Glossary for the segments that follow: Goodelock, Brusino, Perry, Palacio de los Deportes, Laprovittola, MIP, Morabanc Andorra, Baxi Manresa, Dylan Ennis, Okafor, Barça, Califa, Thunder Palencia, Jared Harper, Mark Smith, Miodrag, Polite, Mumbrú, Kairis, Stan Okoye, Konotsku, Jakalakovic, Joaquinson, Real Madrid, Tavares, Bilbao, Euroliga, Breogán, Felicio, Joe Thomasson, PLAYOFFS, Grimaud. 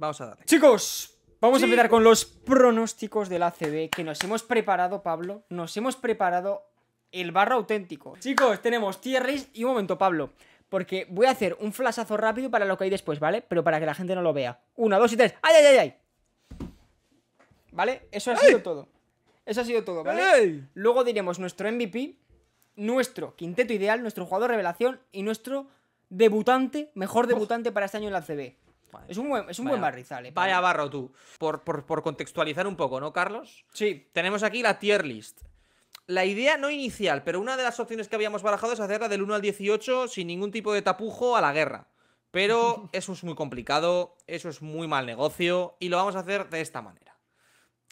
Vamos a darle. Chicos, vamos a empezar con los pronósticos del ACB que nos hemos preparado, Pablo. Nos hemos preparado el barro auténtico. Chicos, tenemos tier list y un momento, Pablo, porque voy a hacer un flashazo rápido para lo que hay después, ¿vale? Pero para que la gente no lo vea. 1, 2 y 3. ¡Ay, ay, ay, ay! ¿Vale? Eso ha sido todo. Eso ha sido todo, ¿vale? ¡Ay! Luego diremos nuestro MVP, nuestro quinteto ideal, nuestro jugador revelación y nuestro debutante, mejor debutante para este año en la ACB. Vale. Es un buen barrizal, ¿eh? Vaya barro tú. Por contextualizar un poco, ¿no, Carlos? Sí. Tenemos aquí la tier list. La idea no inicial, pero una de las opciones que habíamos barajado es hacerla del 1 al 18 sin ningún tipo de tapujo a la guerra. Pero eso es muy complicado, eso es muy mal negocio y lo vamos a hacer de esta manera.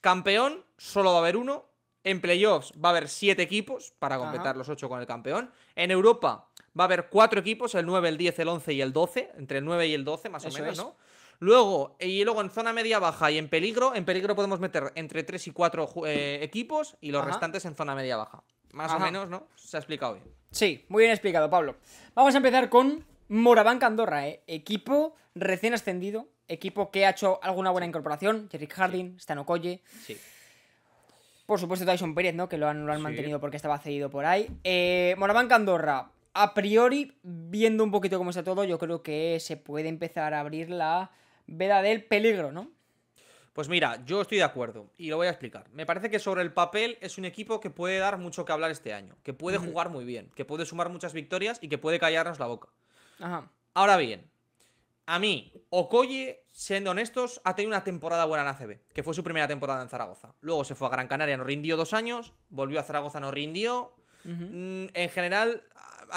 Campeón solo va a haber uno. En playoffs va a haber 7 equipos para completar los 8 con el campeón. En Europa va a haber 4 equipos, el 9, el 10, el 11 y el 12. Entre el 9 y el 12 más o menos, ¿no? Luego, en zona media baja y en peligro podemos meter entre 3 y 4 equipos y los restantes en zona media baja. Más o menos, ¿no? Se ha explicado bien. Sí, muy bien explicado, Pablo. Vamos a empezar con Morabanc Andorra, ¿eh? Equipo recién ascendido, equipo que ha hecho alguna buena incorporación. Jerrick Harding, Stan Okoye. Sí. Por supuesto Tyson Pérez, ¿no? Que lo han mantenido porque estaba cedido por ahí. Morabanc Andorra. A priori, viendo un poquito cómo está todo, yo creo que se puede empezar a abrir la veda del peligro, ¿no? Pues mira, yo estoy de acuerdo y lo voy a explicar. Me parece que sobre el papel es un equipo que puede dar mucho que hablar este año, que puede jugar muy bien, que puede sumar muchas victorias y que puede callarnos la boca. Ahora bien, a mí, Okoye, siendo honestos, ha tenido una temporada buena en ACB, que fue su primera temporada en Zaragoza. Luego se fue a Gran Canaria, no rindió 2 años, volvió a Zaragoza, no rindió. En general,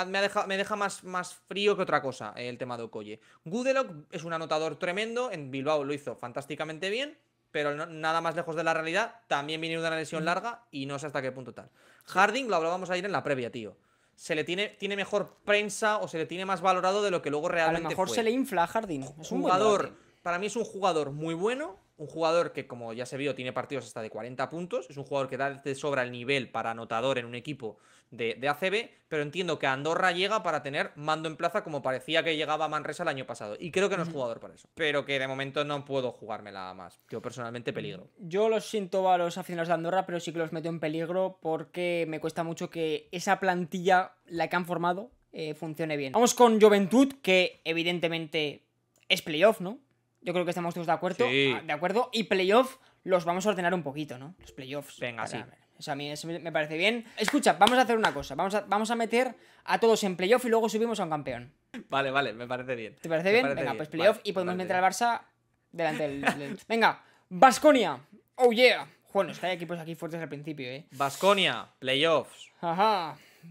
me deja más frío que otra cosa el tema de Okoye. Goodelock es un anotador tremendo, en Bilbao lo hizo fantásticamente bien, pero no, nada más lejos de la realidad. También viene de una lesión larga y no sé hasta qué punto tal. Harding lo hablábamos ayer en la previa, tío. Se le tiene mejor prensa o se le tiene más valorado de lo que luego realmente fue. A lo mejor se le infla a Harding. Es un jugador, para mí es un jugador muy bueno. Un jugador que, como ya se vio, tiene partidos hasta de 40 puntos. Es un jugador que da de sobra el nivel para anotador en un equipo de ACB. Pero entiendo que Andorra llega para tener mando en plaza como parecía que llegaba Manresa el año pasado. Y creo que no es jugador para eso. Pero que de momento no puedo jugármela más. Yo personalmente peligro. Yo los siento a los aficionados de Andorra, pero sí que los meto en peligro porque me cuesta mucho que esa plantilla, la que han formado, funcione bien. Vamos con Juventud, que evidentemente es playoff, ¿no? Yo creo que estamos todos de acuerdo. Sí. De acuerdo. Y playoff los vamos a ordenar un poquito, ¿no? Los playoffs. Venga, sí. O sea, a mí eso me parece bien. Escucha, vamos a hacer una cosa. Vamos a meter a todos en playoff y luego subimos a un campeón. Vale, vale, me parece bien. ¿Te parece bien? Venga, pues playoff y podemos meter al Barça delante del... Venga, Baskonia. Oh, yeah. Bueno, es que hay equipos aquí fuertes al principio, ¿eh? Baskonia, playoffs.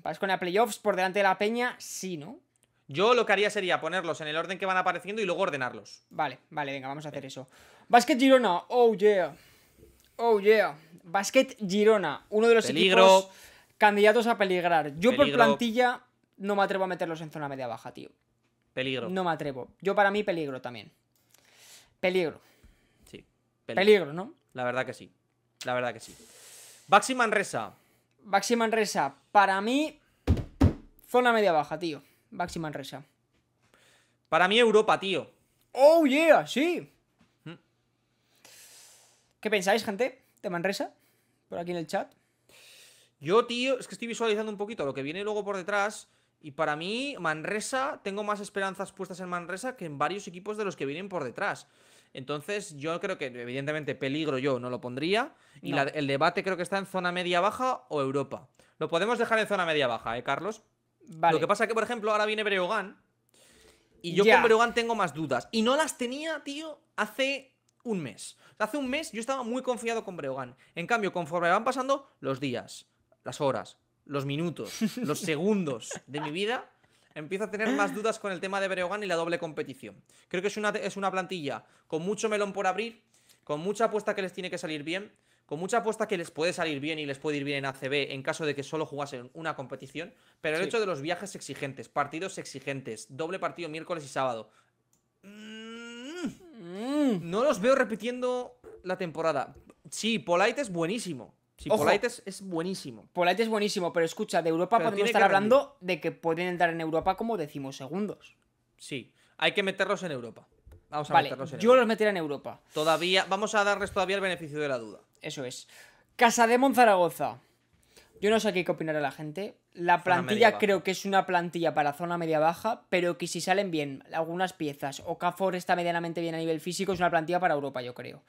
Baskonia, playoffs por delante de la Peña, sí, ¿no? Yo lo que haría sería ponerlos en el orden que van apareciendo y luego ordenarlos. Vale, vale, venga, vamos a hacer eso. Basket Girona, oh yeah. Oh yeah. Basket Girona, uno de los equipos candidatos a peligrar. Yo por plantilla no me atrevo a meterlos en zona media baja, tío. Peligro. No me atrevo. Yo para mí peligro también. Peligro. Sí. Peligro, ¿no? La verdad que sí. La verdad que sí. Baxi Manresa. Baxi Manresa, para mí zona media baja, tío. Baxi Manresa. Para mí Europa, tío. Oh yeah, sí. ¿Qué pensáis, gente? ¿De Manresa? Por aquí en el chat. Yo, tío, es que estoy visualizando un poquito lo que viene luego por detrás. Y para mí, Manresa, tengo más esperanzas puestas en Manresa que en varios equipos de los que vienen por detrás. Entonces, yo creo que, evidentemente, peligro yo no lo pondría. Y no. El debate creo que está en zona media-baja o Europa. Lo podemos dejar en zona media-baja, ¿eh, Carlos? Vale. Lo que pasa es que, por ejemplo, ahora viene Breogán. Y yo con Breogán tengo más dudas. Y no las tenía, tío, hace un mes. Hace un mes yo estaba muy confiado con Breogán. En cambio, conforme van pasando los días, las horas, los minutos, los segundos de mi vida, empiezo a tener más dudas con el tema de Breogán y la doble competición. Creo que es una plantilla con mucho melón por abrir, con mucha apuesta que les tiene que salir bien. Con mucha apuesta que les puede salir bien y les puede ir bien en ACB en caso de que solo jugasen una competición. Pero el hecho de los viajes exigentes, partidos exigentes, doble partido miércoles y sábado. No los veo repitiendo la temporada. Sí, Polite es buenísimo. Sí, Polite es buenísimo. Polite es buenísimo, pero escucha, de Europa podemos estar hablando de que pueden entrar en Europa como decimosegundos. Sí, hay que meterlos en Europa. Vamos a meterlos en Europa. Yo los meteré en Europa. Todavía, vamos a darles todavía el beneficio de la duda. Eso es. Casademont Zaragoza. Yo no sé qué opinará la gente. La plantilla creo que es una plantilla para zona media-baja, pero que si salen bien algunas piezas, Okafor está medianamente bien a nivel físico, es una plantilla para Europa, yo creo.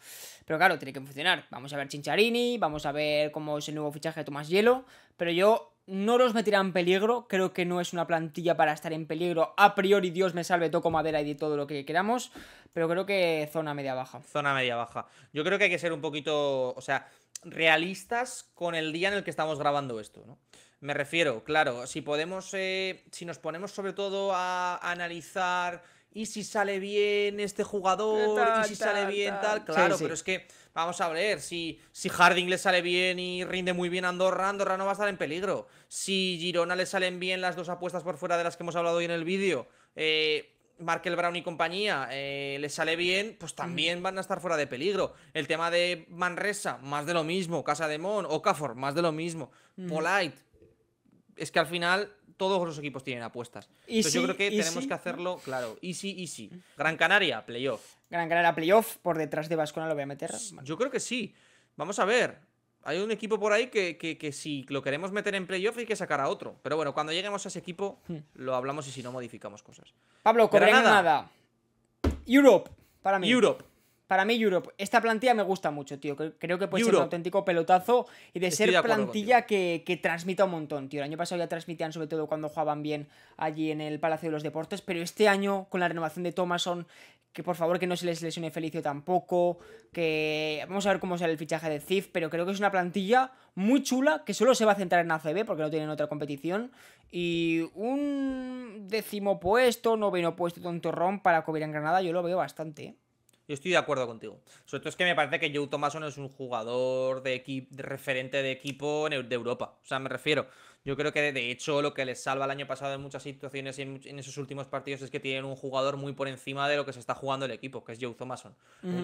Pero claro, tiene que funcionar. Vamos a ver Chincharini, vamos a ver cómo es el nuevo fichaje de Tomás Hielo, pero yo no los meteré en peligro. Creo que no es una plantilla para estar en peligro a priori, Dios me salve, toco madera y de todo lo que queramos, pero creo que zona media-baja. Zona media-baja. Yo creo que hay que ser un poquito, o sea, realistas con el día en el que estamos grabando esto, ¿no? Me refiero, claro, si podemos, si nos ponemos sobre todo a analizar y si sale bien este jugador, tal, y si sale bien tal, claro, sí. Pero es que vamos a ver, si Harding le sale bien y rinde muy bien a Andorra, Andorra no va a estar en peligro. Si Girona le salen bien las dos apuestas por fuera de las que hemos hablado hoy en el vídeo, Markel Brown y compañía le sale bien, pues también van a estar fuera de peligro. El tema de Manresa, más de lo mismo. Casademont, Okafor, más de lo mismo. Polite, es que al final todos los equipos tienen apuestas. Entonces yo creo que tenemos que hacerlo, claro, easy. Gran Canaria, playoff. Gran Canaria, playoff, por detrás de Baskonia lo voy a meter. Yo creo que sí. Vamos a ver. Hay un equipo por ahí que si lo queremos meter en playoff hay que sacar a otro. Pero bueno, cuando lleguemos a ese equipo lo hablamos y si no modificamos cosas. Pablo, Granada. Europe, para mí. Europe. Para mí, Europe. Esta plantilla me gusta mucho, tío. Creo que puede ser un auténtico pelotazo y de ser plantilla que transmita un montón, tío. El año pasado ya transmitían, sobre todo cuando jugaban bien allí en el Palacio de los Deportes. Pero este año, con la renovación de Thomasson, que por favor que no se les lesione Felicio tampoco, que vamos a ver cómo sale el fichaje de Cif, pero creo que es una plantilla muy chula, que solo se va a centrar en ACB porque no tienen otra competición, y un 10.º puesto, 9.º puesto tontorrón para cubrir en Granada, yo lo veo bastante, ¿eh? Yo estoy de acuerdo contigo. Sobre todo es que me parece que Joe Thomasson es un jugador de referente de equipo de Europa. O sea, me refiero. Yo creo que, de hecho, lo que les salva el año pasado en muchas situaciones y en esos últimos partidos es que tienen un jugador muy por encima de lo que se está jugando el equipo, que es Joe Thomasson.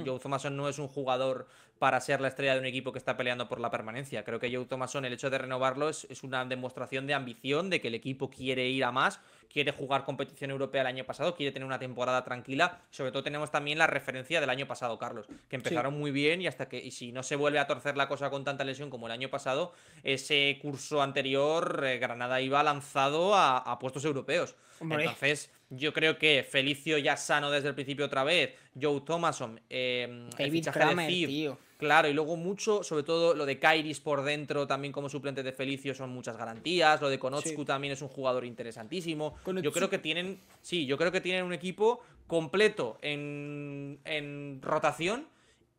Joe Thomasson no es un jugador para ser la estrella de un equipo que está peleando por la permanencia. Creo que Joe Thomasson, el hecho de renovarlo, es una demostración de ambición, de que el equipo quiere ir a más, quiere jugar competición europea el año pasado, quiere tener una temporada tranquila. Sobre todo tenemos también la referencia del año pasado, Carlos, que empezaron muy bien y hasta que, y si no se vuelve a torcer la cosa con tanta lesión como el año pasado, ese curso anterior Granada iba lanzado a puestos europeos. Hombre. Entonces yo creo que Felicio ya sano desde el principio otra vez, Joe Thomasson, el fichaje de Cid, tío. Claro, y luego mucho, sobre todo lo de Kairis por dentro, también como suplente de Felicio, son muchas garantías. Lo de Konotsku también es un jugador interesantísimo. Yo creo que tienen, yo creo que tienen un equipo completo en rotación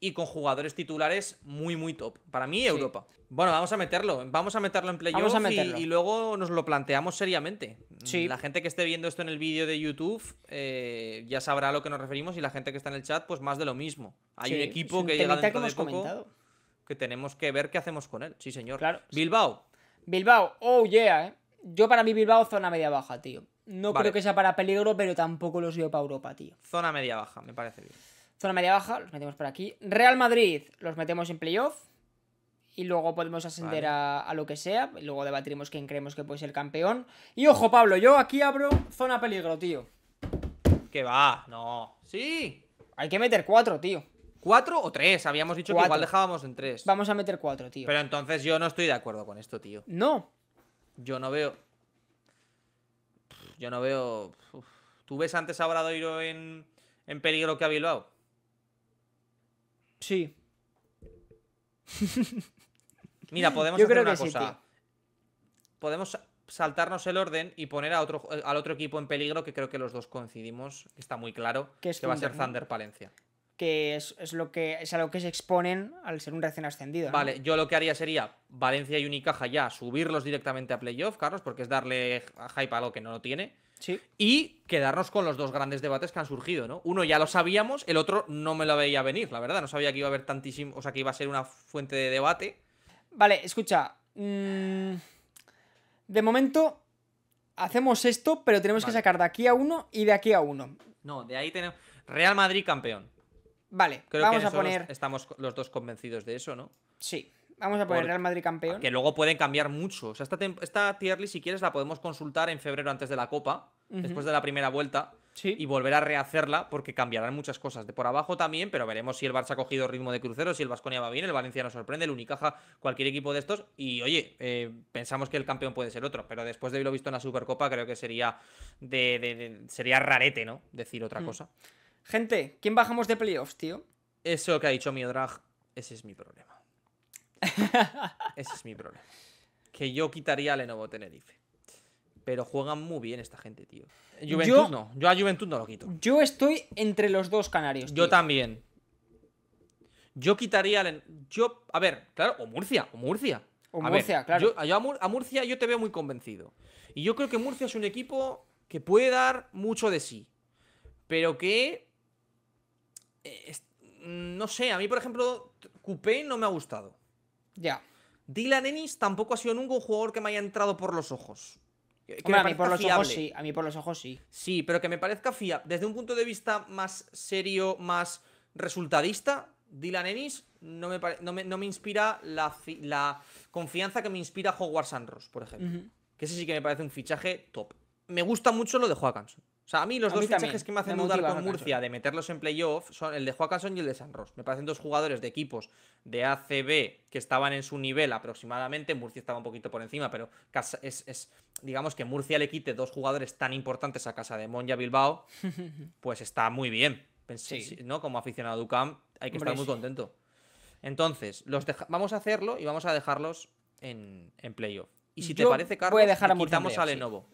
y con jugadores titulares muy, muy top. Para mí, Europa. Bueno, vamos a meterlo en playoff y luego nos lo planteamos seriamente. Sí. La gente que esté viendo esto en el vídeo de YouTube ya sabrá a lo que nos referimos, y la gente que está en el chat, pues más de lo mismo. Hay un equipo que llega dentro de poco que tenemos que ver qué hacemos con él. Sí, señor. Claro. Bilbao. Bilbao, oh yeah, ¿eh? Yo para mí Bilbao zona media-baja, tío. No creo que sea para peligro, pero tampoco los veo para Europa, tío. Zona media-baja, me parece bien. Zona media-baja, los metemos por aquí. Real Madrid, los metemos en playoff. Y luego podemos ascender a lo que sea. Y luego debatiremos quién creemos que puede ser campeón. Y ojo, Pablo, yo aquí abro zona peligro, tío. ¿Qué va? No. Sí. Hay que meter 4, tío. 4 o 3. Habíamos dicho 4. Que igual dejábamos en 3. Vamos a meter 4, tío. Pero entonces yo no estoy de acuerdo con esto, tío. No. Yo no veo. Yo no veo. Uf. ¿Tú ves antes a Obradoiro en peligro que a Bilbao? Sí. Mira, podemos hacer una cosa. Podemos saltarnos el orden y poner al otro equipo en peligro, que creo que los dos coincidimos, está muy claro, que va a ser Thunder Palencia. Que es a lo que se exponen al ser un recién ascendido, ¿no? Vale, yo lo que haría sería Valencia y Unicaja ya, subirlos directamente a playoff, Carlos, porque es darle hype a algo que no lo tiene. Sí. Y quedarnos con los dos grandes debates que han surgido, ¿no? Uno ya lo sabíamos, el otro no me lo veía venir, la verdad. No sabía que iba a haber tantísimo, o sea, que iba a ser una fuente de debate. Vale, escucha. De momento hacemos esto, pero tenemos que sacar de aquí a uno y de aquí a uno. No, de ahí tenemos Real Madrid campeón. Vale, creo vamos que a poner. Estamos los dos convencidos de eso, ¿no? Sí. Vamos a poner Real Madrid campeón. Que luego pueden cambiar mucho. O sea, esta tier list, si quieres, la podemos consultar en febrero antes de la Copa, después de la primera vuelta. sí, y volver a rehacerla, porque cambiarán muchas cosas de por abajo también, pero veremos si el Barça ha cogido ritmo de crucero, si el Baskonia va bien, el Valencia nos sorprende, el Unicaja, cualquier equipo de estos, y oye, pensamos que el campeón puede ser otro, pero después de lo visto en la Supercopa creo que sería sería rarete, ¿no? Decir otra cosa. Gente, ¿quién bajamos de playoffs, tío? Eso que ha dicho Miodrag, ese es mi problema. Ese es mi problema. Que yo quitaría a Lenovo Tenerife. Pero juegan muy bien esta gente, tío. Yo a Juventud no lo quito. Yo estoy entre los dos canarios, tío. Yo también. Yo quitaría a a ver, claro, o Murcia, claro. A Murcia yo te veo muy convencido. Y yo creo que Murcia es un equipo que puede dar mucho de sí. Pero que... no sé, a mí, por ejemplo, Coupé no me ha gustado. Ya. Dylan Ennis tampoco ha sido nunca un jugador que me haya entrado por los ojos. Hombre, a mí por los ojos sí. A mí por los ojos sí. Sí, pero que me parezca fiable. Desde un punto de vista más serio, más resultadista, Dylan Ennis no me inspira la confianza que me inspira Howard Sanros, por ejemplo. Que ese sí que me parece un fichaje top. Me gusta mucho lo de Joaquinson. O sea, a mí los dos fichajes que me hacen dudar con Murcia de meterlos en playoff son el de Joaquinson y el de Sanros. Me parecen dos jugadores de equipos de ACB que estaban en su nivel aproximadamente. Murcia estaba un poquito por encima, pero digamos que Murcia le quite dos jugadores tan importantes a Casademont y a Bilbao, pues está muy bien. Pensé, sí, ¿no? Como aficionado a UCAM hay que estar muy contento. Entonces, vamos a hacerlo y vamos a dejarlos en playoff. Y si te parece, Carlos, quitamos a Lenovo.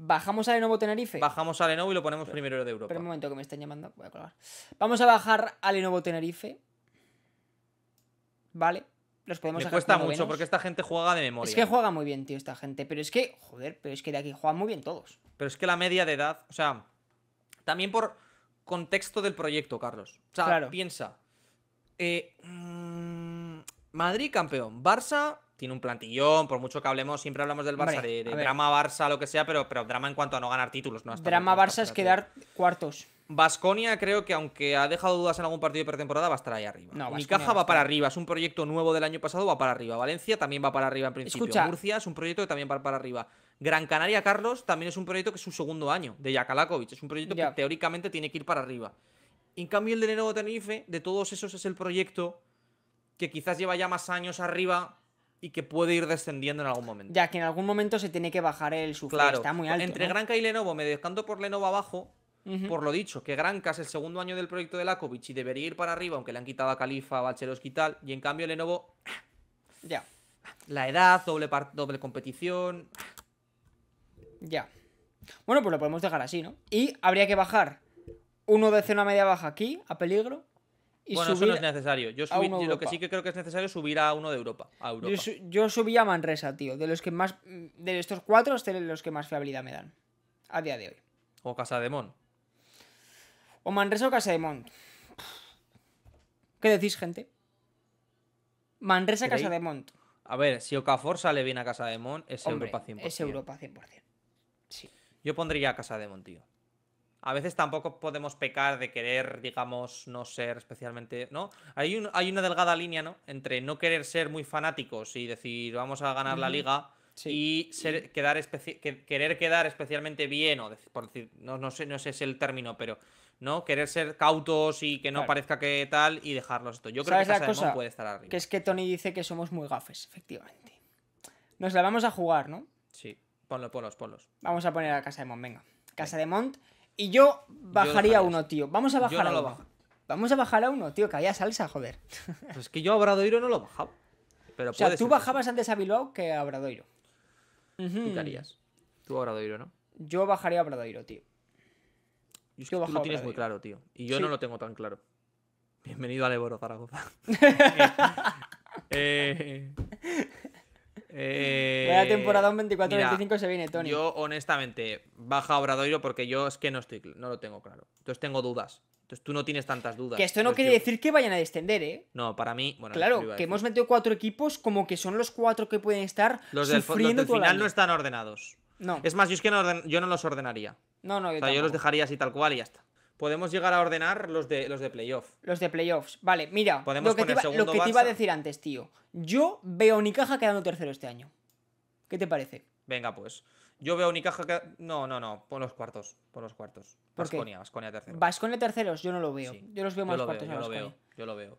¿Bajamos a Lenovo Tenerife? Bajamos a Lenovo y lo ponemos primero de Europa. Espera un momento que me están llamando. Voy a colgar. Vamos a bajar a Lenovo Tenerife. Vale. Los podemos sacar. Me cuesta mucho porque esta gente juega de memoria. Es que juega muy bien, tío, esta gente. Pero es que, joder, pero es que de aquí juegan muy bien todos. Pero es que la media de edad, o sea, también por contexto del proyecto, Carlos. O sea, claro, piensa. Madrid campeón, Barça... Tiene un plantillón, por mucho que hablemos, siempre hablamos del Barça, de drama Barça, lo que sea, pero drama en cuanto a no ganar títulos. No, drama Barça es quedar cuartos. Baskonia creo que, aunque ha dejado dudas en algún partido de pretemporada, va a estar ahí arriba. No, Unicaja va para arriba, es un proyecto nuevo del año pasado, va para arriba. Valencia también va para arriba en principio. Escucha. Murcia es un proyecto que también va para arriba. Gran Canaria, Carlos, también es un proyecto que es su segundo año, de Jakalakovic. Es un proyecto que teóricamente tiene que ir para arriba. En cambio, el de Lenovo Tenerife, de todos esos, es el proyecto que quizás lleva ya más años arriba... Y que puede ir descendiendo en algún momento. Ya, que en algún momento se tiene que bajar el suflé. Claro, está muy alto. Entre Granca y Lenovo, me descanto por Lenovo abajo. Por lo dicho, que Granca es el segundo año del proyecto de Lakovic y debería ir para arriba, aunque le han quitado a Califa, a Bacheloski y tal. Y en cambio Lenovo... Ya. La edad, doble competición... Ya. Bueno, pues lo podemos dejar así, ¿no? Y habría que bajar uno de zona media baja aquí, a peligro... Bueno, eso no es necesario. Yo lo que sí que creo que es necesario es subir a uno de Europa. Yo subí a Manresa, tío. De estos cuatro, es de los que más fiabilidad me dan. A día de hoy. O Casademont. O Manresa o Casademont. ¿Qué decís, gente? Manresa, Casademont. A ver, si Okafor sale bien a Casademont, es Europa 100%. Es Europa 100%. Sí. Yo pondría a Casademont, tío. A veces tampoco podemos pecar de querer, digamos, no ser especialmente... ¿no? Hay una delgada línea, ¿no? Entre no querer ser muy fanáticos y decir vamos a ganar la liga y querer quedar especialmente bien, o por decir, no sé si es el término, pero no querer ser cautos y que no parezca que tal y dejarlos esto. Yo creo que Casademont puede estar arriba. Que es que Tony dice que somos muy gafes, efectivamente. Nos la vamos a jugar, ¿no? Sí, ponlos. Vamos a poner a Casademont, venga. Casademont... Y yo bajaría uno, tío. Vamos a bajar a uno. Vamos a bajar a uno, tío, que había salsa, joder. Pues es que yo a Obradoiro no lo bajaba. Pero o sea, tú bajabas antes a Bilbao que a Obradoiro. Quitarías. Tú a Obradoiro, ¿no? Yo bajaría a Obradoiro, tío. Yo es que tú lo tienes muy claro, tío. Y yo no lo tengo tan claro. Bienvenido a Leboro, Zaragoza. Vaya temporada, un 24-25 se viene, Tony. Yo, honestamente, baja Obradoiro porque yo es que no lo tengo claro. Entonces tengo dudas. Entonces tú no tienes tantas dudas. Que esto no quiere decir que vayan a descender, ¿eh? No, para mí... Bueno, claro, que hemos metido cuatro equipos como que son los cuatro que pueden estar sufriendo. Los del final no están ordenados. No. Es más, yo es que yo no los ordenaría. No, yo yo los dejaría así tal cual y ya está. Podemos llegar a ordenar los de playoffs. Los de playoffs. Vale, mira, lo que te iba a decir antes, tío. Yo veo a Unicaja quedando tercero este año. ¿Qué te parece? Venga, pues. Yo veo a Unicaja que... No, por los cuartos. Por los cuartos. Baskonia terceros. Baskonia terceros, yo no lo veo. Sí. Yo los veo más cuartos. Yo lo veo.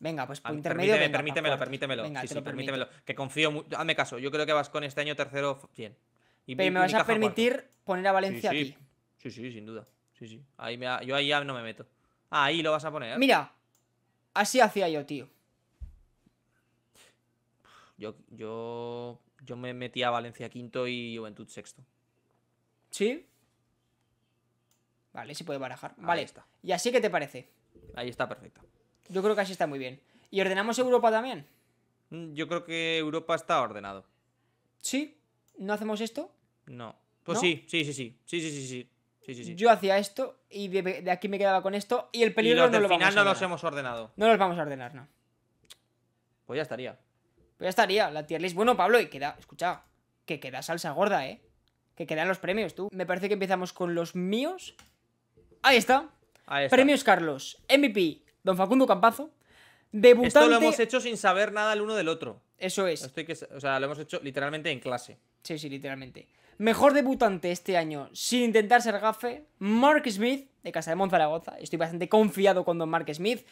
Venga, pues por intermedio. Permítemelo. Venga, sí, permítemelo. Que confío mucho. Hazme caso. Yo creo que Baskonia este año tercero, 100. Y pero me vas a permitir poner a Valencia aquí. Sí, sin duda. Sí. Ahí yo ahí ya no me meto. Ahí lo vas a poner. Mira. Así hacía yo, tío. Yo me metí a Valencia quinto y Juventud sexto. ¿Sí? Vale, se puede barajar. Vale, está. ¿Y así qué te parece? Ahí está, perfecto. Yo creo que así está muy bien. ¿Y ordenamos Europa también? Yo creo que Europa está ordenado. ¿Sí? ¿No hacemos esto? No. Pues ¿no? Sí. Yo hacía esto y de aquí me quedaba con esto. Y el peligro no lo vamos a ordenar. Y al final no los hemos ordenado. No los vamos a ordenar, no. Pues ya estaría. La tier list. Bueno, Pablo, y queda... Escucha, que queda salsa gorda, ¿eh? Que quedan los premios, tú. Me parece que empezamos con los míos. Ahí está. Premios Carlos. MVP, don Facundo Campazo. Debutante... Esto lo hemos hecho sin saber nada el uno del otro. Eso es. O sea, lo hemos hecho literalmente en clase. Sí, literalmente. Mejor debutante este año, sin intentar ser gafe, Mark Smith, de Casademont Zaragoza. Estoy bastante confiado con don Mark Smith.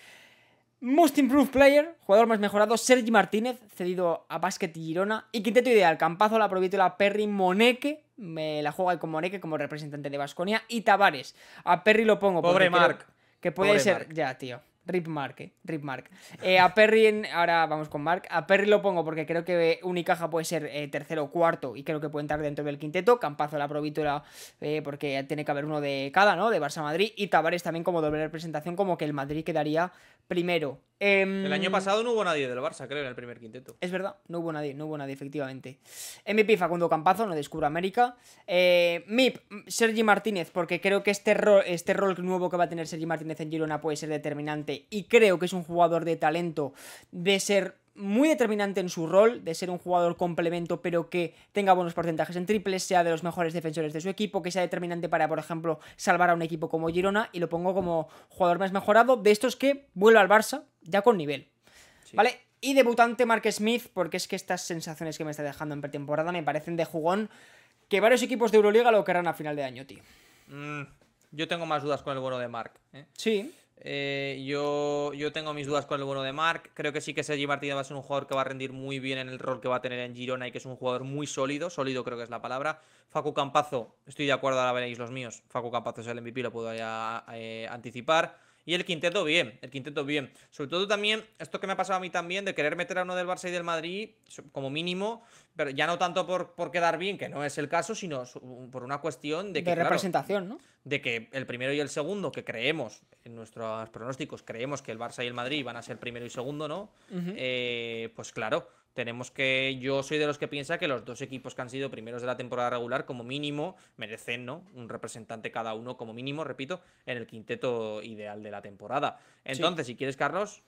Most Improved Player, jugador más mejorado, Sergi Martínez, cedido a Basket Girona. Y quinteto ideal, Campazo, Laprovittola, Perry, Moneke. Me la juega con Moneke como representante de Baskonia. Y Tavares. A Perry lo pongo. Pobre Mark. Que puede Pobre ser... Mark. Ya, tío. Rip Mark, Rip Mark. A Perry... Ahora vamos con Mark. A Perry lo pongo porque creo que Unicaja puede ser tercero o cuarto. Y creo que puede entrar dentro del quinteto. Campazo, Laprovittola, porque tiene que haber uno de cada, ¿no? De Barça-Madrid. Y Tavares también como doble representación. Como que el Madrid quedaría... Primero. El año pasado no hubo nadie del Barça, creo, en el primer quinteto. Es verdad, no hubo nadie, efectivamente. MVP, Facundo Campazo, no descubro América. MIP, Sergi Martínez, porque creo que este rol nuevo que va a tener Sergi Martínez en Girona puede ser determinante. Y creo que es un jugador de talento, de ser muy determinante en su rol, de ser un jugador complemento, pero que tenga buenos porcentajes en triples, sea de los mejores defensores de su equipo, que sea determinante para, por ejemplo, salvar a un equipo como Girona, y lo pongo como jugador más mejorado, de estos que vuelve al Barça, ya con nivel. Sí. ¿Vale? Y debutante Mark Smith, porque es que estas sensaciones que me está dejando en pretemporada me parecen de jugón, que varios equipos de Euroliga lo querrán a final de año, tío. Yo tengo más dudas con el bueno de Mark, ¿eh? Sí. Yo tengo mis dudas con el bueno de Mark. Creo que sí que Sergi Martínez va a ser un jugador que va a rendir muy bien en el rol que va a tener en Girona y que es un jugador muy sólido. Sólido creo que es la palabra. Facu Campazo, estoy de acuerdo, ahora veréis los míos. Facu Campazo es el MVP, lo puedo ya anticipar. Y el quinteto bien, Sobre todo también, esto que me ha pasado a mí también, de querer meter a uno del Barça y del Madrid, como mínimo, pero ya no tanto por quedar bien, que no es el caso, sino por una cuestión de que... De representación, claro, ¿no? De que el primero y el segundo, que creemos, en nuestros pronósticos, creemos que el Barça y el Madrid van a ser primero y segundo, ¿no? Pues claro, tenemos que... Yo soy de los que piensa que los dos equipos que han sido primeros de la temporada regular, como mínimo, merecen, ¿no? Un representante cada uno, como mínimo, repito, en el quinteto ideal de la temporada. Entonces, si quieres, Carlos,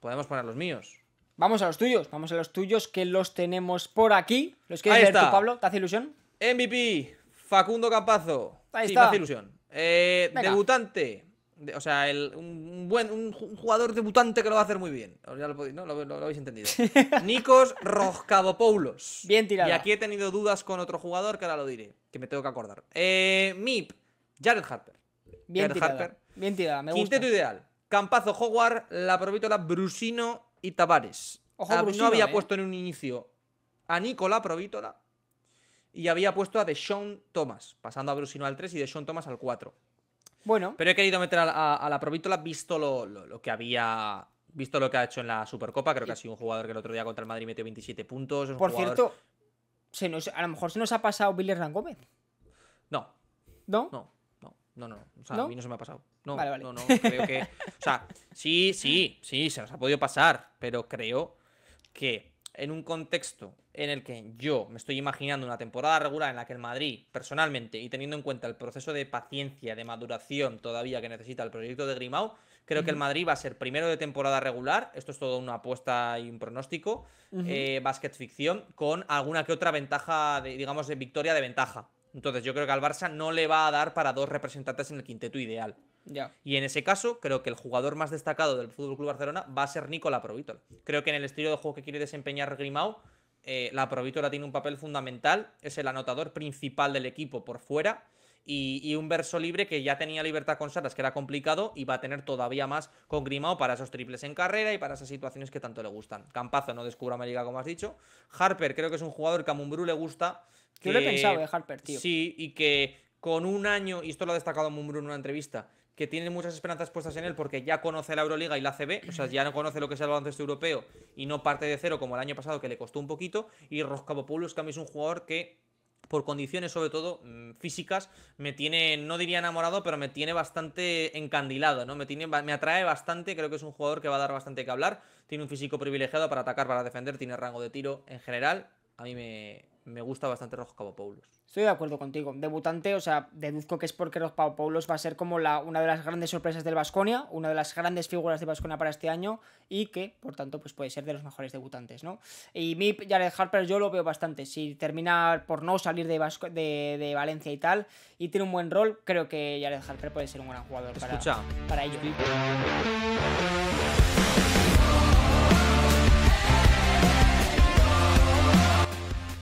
podemos poner los míos. Vamos a los tuyos, que los tenemos por aquí. ¿Los quieres ver tú, Pablo? ¿Te hace ilusión? MVP, Facundo Campazo. Ahí está. Me hace ilusión. Debutante... O sea, un jugador debutante que lo va a hacer muy bien. Ya lo podéis, ¿no? Lo habéis entendido. Nikos Rogkavopoulos. Bien tirado. Y aquí he tenido dudas con otro jugador que ahora lo diré, que me tengo que acordar. MIP, Jared Harper. Bien tirada, me gusta. Quinteto ideal. Campazo, Howard, Laprovittola, Brusino y Tavares. Ojo, Brusino, no había puesto en un inicio a Nicola Laprovittola y había puesto a Joe Thomasson, pasando a Brusino al 3 y Joe Thomasson al 4. Bueno. Pero he querido meter a Laprovittola, visto lo que había. Visto lo que ha hecho en la Supercopa. Creo que ha sido un jugador que el otro día contra el Madrid metió 27 puntos. Por cierto, a lo mejor se nos ha pasado Billy Rangómez. No. O sea, a mí no se me ha pasado. Vale. No, creo que. O sea, sí, se nos ha podido pasar. Pero creo que en un contexto en el que yo me estoy imaginando una temporada regular en la que el Madrid, personalmente, y teniendo en cuenta el proceso de paciencia, de maduración todavía que necesita el proyecto de Grimaud, creo que el Madrid va a ser primero de temporada regular, esto es todo una apuesta y un pronóstico, básquet ficción, con alguna que otra ventaja, de victoria de ventaja. Entonces yo creo que al Barça no le va a dar para dos representantes en el quinteto ideal. Ya. Y en ese caso, creo que el jugador más destacado del FC Barcelona va a ser Nicola Laprovittola. Creo que en el estilo de juego que quiere desempeñar Grimaud Laprovittola tiene un papel fundamental, es el anotador principal del equipo por fuera. Y un verso libre que ya tenía libertad con Saras, que era complicado, y va a tener todavía más con Grimaud para esos triples en carrera y para esas situaciones que tanto le gustan. Campazo no descubre América, como has dicho. Harper creo que es un jugador que a Mumbrú le gusta. Que... yo lo he pensado de Harper, tío. Sí, y que con un año, y esto lo ha destacado Mumbrú en una entrevista, que tiene muchas esperanzas puestas en él porque ya conoce la Euroliga y la ACB, o sea, ya no conoce lo que es el baloncesto europeo y no parte de cero como el año pasado, que le costó un poquito. Y Rogkavopoulos, que a mí es un jugador que... por condiciones, sobre todo, físicas, me tiene, no diría enamorado, pero me tiene bastante encandilado, ¿no? Me atrae bastante, creo que es un jugador que va a dar bastante que hablar. Tiene un físico privilegiado para atacar, para defender, tiene rango de tiro en general. A mí me gusta bastante Rogkavopoulos. Estoy de acuerdo contigo. Debutante, o sea, deduzco que es porque Rogkavopoulos va a ser como una de las grandes sorpresas del Baskonia, una de las grandes figuras de Baskonia para este año y que, por tanto, pues puede ser de los mejores debutantes, ¿no? Y Jared Harper yo lo veo bastante. Si termina por no salir de Valencia y tal y tiene un buen rol, creo que Jared Harper puede ser un gran jugador para ello.